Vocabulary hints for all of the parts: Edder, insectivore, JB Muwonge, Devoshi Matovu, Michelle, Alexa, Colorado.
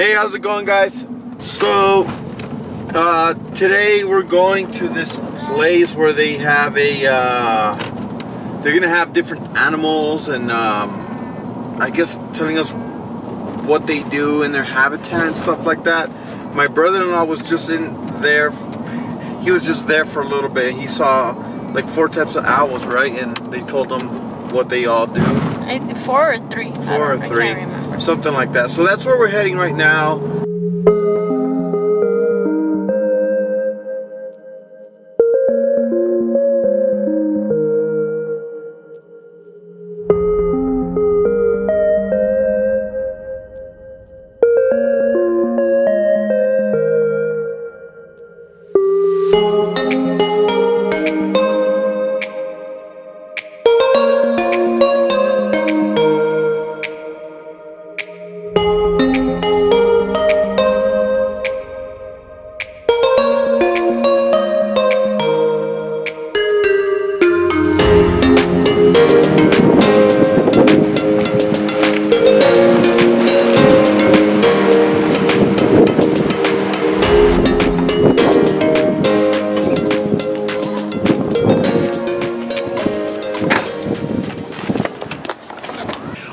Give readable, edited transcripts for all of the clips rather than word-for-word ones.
Hey, how's it going, guys? So today we're going to this place where they have a they're gonna have different animals and I guess telling us what they do in their habitat and stuff like that. My brother-in-law was just in there. He was just there for a little bit. He saw like 4 types of owls, right? And they told him what they all do. 4 or 3. 4 or 3. I can't remember. Something like that. So that's where we're heading right now.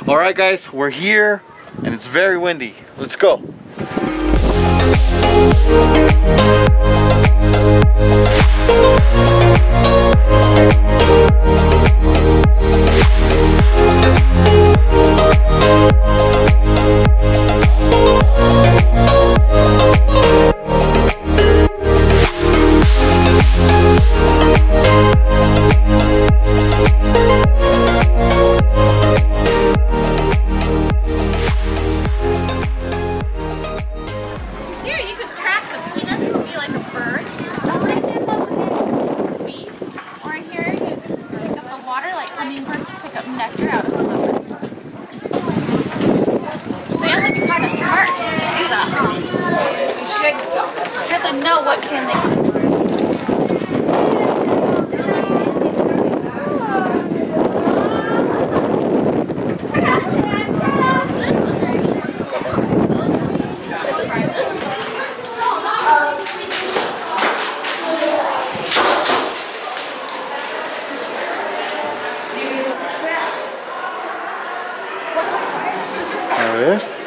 Alright guys, we're here and it's very windy. Let's go.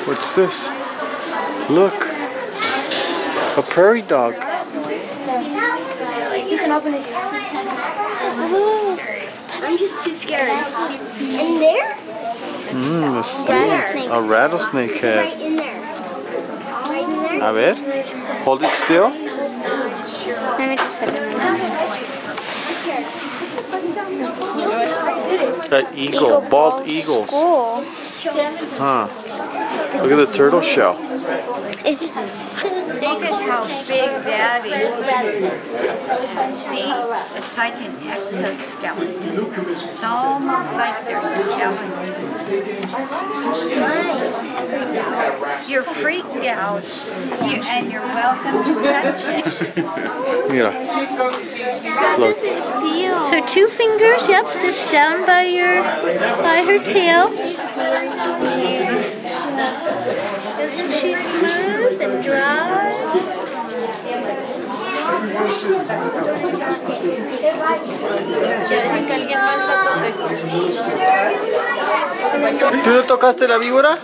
What's this? Look, a prairie dog. You can open it. I'm just too scared. In there? A snake. A rattlesnake head. Right in there. A ver. Hold it still. That eagle, bald eagles. Huh. Look at the turtle shell. Look at how big that is. See, it's like an exoskeleton. It's almost like their skeleton. You're freaked out, and you're welcome to touch it. Yeah. Look. So 2 fingers. Yep, just down by your her tail. Isn't she smooth and dry? ¿Tú no tocaste la víbora?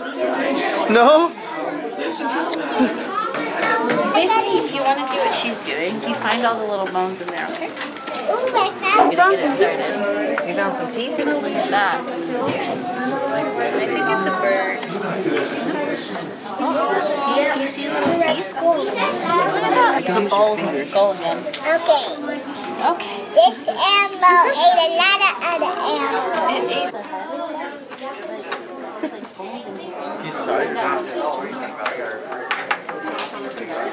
No? Basically, if you want to do what she's doing, you find all the little bones in there, okay? You found some teeth. You found some teeth? Look at that. I think it's a bird. Oh, do you see the little teeth? Look at that. The balls in the skull again. Okay. Okay. This animal ate a lot of other animals. It ate the head. He's tired.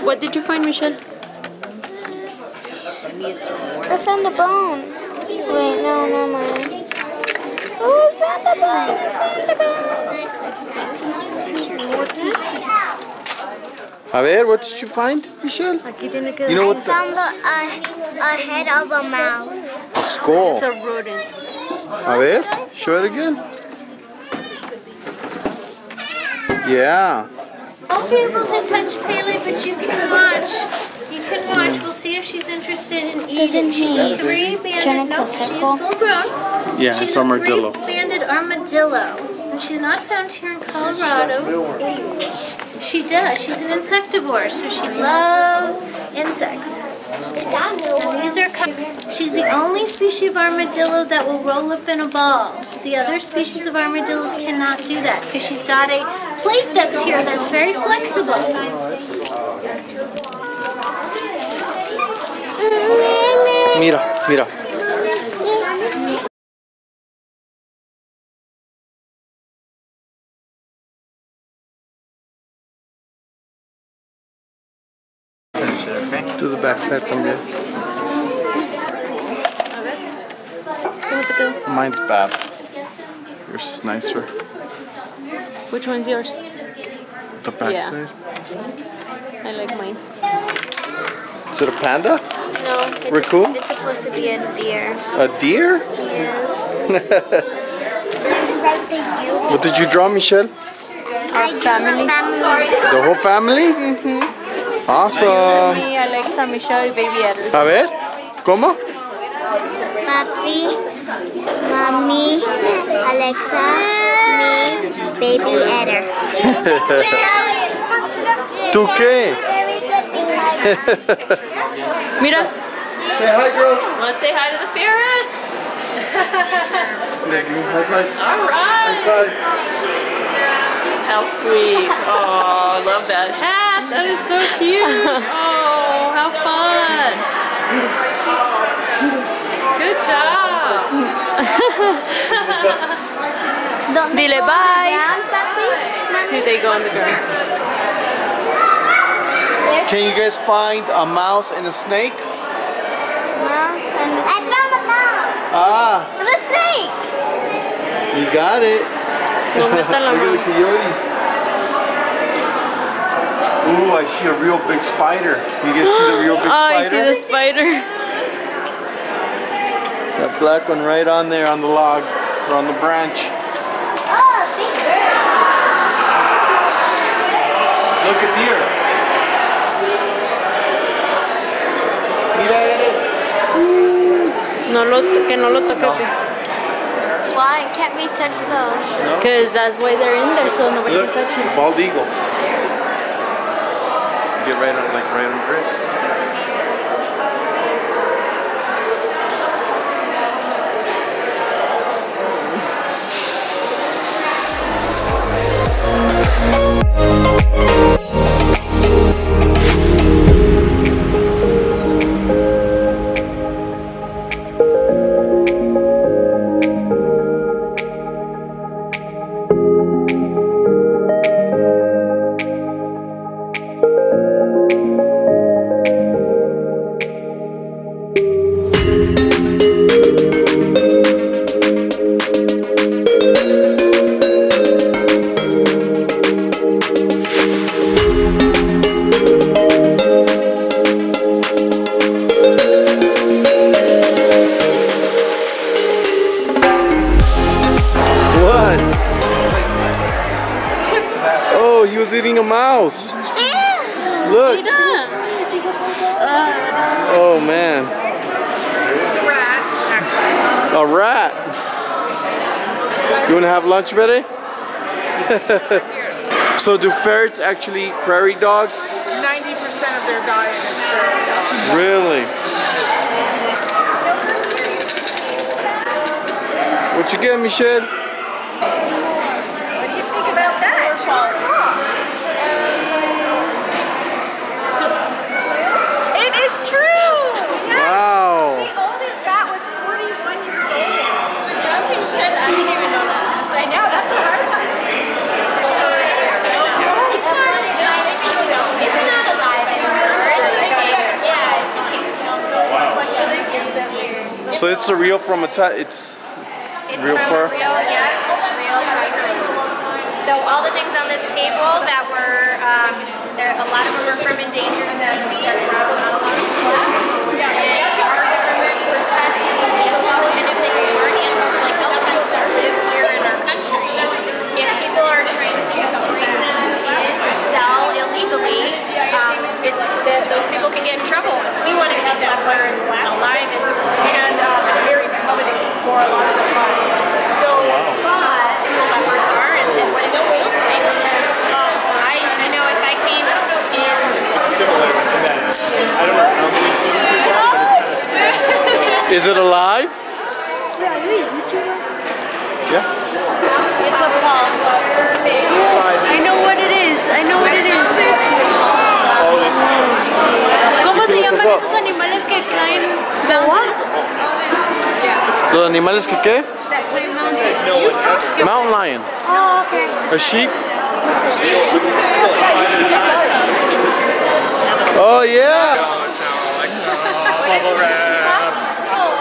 What did you find, Michelle? I found the bone. Wait, no, never mind. Oh, I found the bone! A ver, what did you find, Michelle? You know what? I found a head of a mouse. A skull. It's a rodent. A ver, show it again. Yeah. I'll be able to touch Pele, but you can watch. You can watch. We'll see if she's interested in eating. She's a three-banded. No, she's full-grown. Yeah, it's armadillo. She's a three-banded armadillo. And she's not found here in Colorado. She does. She's an insectivore, so she loves insects. And these are. She's the only species of armadillo that will roll up in a ball. The other species of armadillos cannot do that because she's got a plate that's here that's very flexible. Mira, mira. To the back side también. Mine's bad. Yours is nicer. Which one's yours? The back side. I like mine. Is it a panda? No, it's supposed to be a deer. A deer? Yes. What did you draw, Michelle? Our family. The whole family? Mm-hmm. Awesome. Me, Alexa, Michelle, and baby Edder. A ver, ¿cómo? Papi, mami, Alexa, me, baby Edder. ¿Tú qué? Mira. Say hi, girls. Want to say hi to the ferret? High five. All right. High five. How sweet. Oh, I love that hat. That is so cute. Oh, how fun. Good job. Dile bye. See, they go on the ground. Can you guys find a mouse and a snake? Mouse and a snake. I found a mouse. Ah. And a snake. You got it. Look at the coyotes. Ooh, I see a real big spider. You guys see the real big spider? Oh, I see the spider. That black one right on there on the log or on the branch. Oh, big bird. Look at deer. No lo, que no lo toque. Why can't we touch those? Because that's why they're in there, so nobody can touch them. Bald eagle. Get right on, like right under it. Eating a mouse. Ew. Look. Oh man. It's a rat, actually. A rat. You wanna have lunch, Betty? So do ferrets actually eat prairie dogs? 90% of their diet is prairie dogs. Really? What you get, Michelle? What do you think about that? So it's a real from a it's real fur? Yeah, it's a real tiger. So all the things on this table that were, a lot of them were from endangered species. People are trained to bring them in to sell. trouble. We want to have that birds alive, and it's very coveted for a lot of the tribes. So, but you know what birds are and what it feels like, because I know if I came in similar in that I don't know how many students we've got, but it's kind of is it alive? Yeah, are you a YouTuber? Yeah. It's a ball. I know what it is. I know what it is. ¿Cómo se llaman esos animales que climb mountains? ¿Los animales que qué? That climb mountains. Mountain lion. Oh, okay. A sheep? Oh, yeah.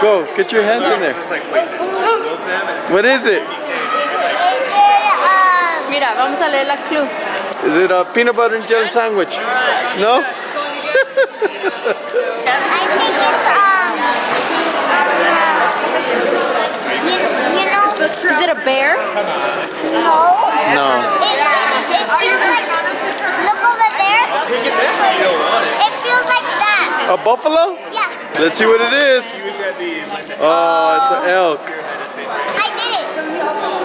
Go, get your hand in there. What is it? Is it a peanut butter and jelly sandwich? No? I think it's you know. Is it a bear? No. No. It feels like, look over there. It feels like that. A buffalo? Yeah. Let's see what it is. Oh, it's an elk. I did it.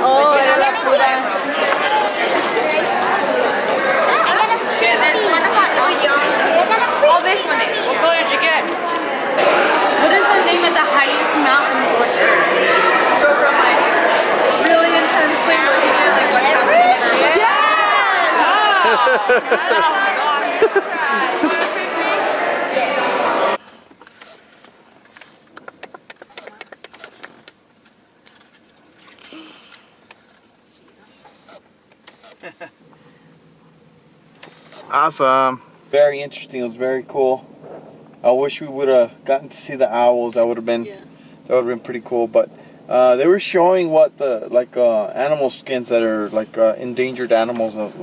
Oh, let me see. Oh, this one is. What color did you get? What is the name of the highest mountain over there? Go from my really intensely looking at like what's happening. Yes! Oh my gosh. You want a picture? Awesome. Very interesting. It was very cool. I wish we would have gotten to see the owls. That would have been pretty cool. But they were showing what the animal skins that are endangered animals of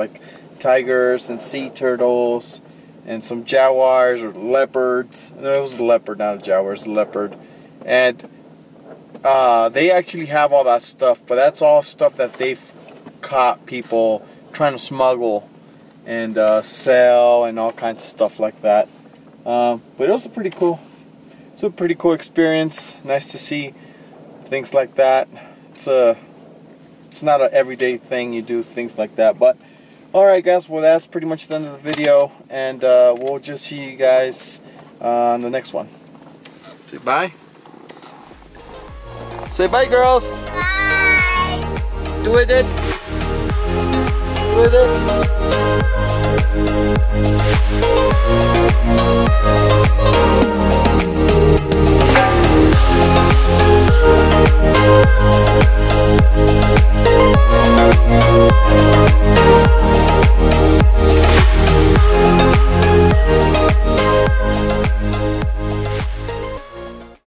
tigers and sea turtles and some jaguars or leopards. No, it was a leopard, not a jaguar. It was a leopard, and they actually have all that stuff. But that's all stuff that they've caught people trying to smuggle and sell and all kinds of stuff like that. But it was pretty cool. It's a pretty cool experience. Nice to see things like that. It's not an everyday thing you do things like that. But alright guys, well that's pretty much the end of the video, and we'll just see you guys on the next one. Say bye. Say bye, girls. Bye. Do it. Do it. Thank you.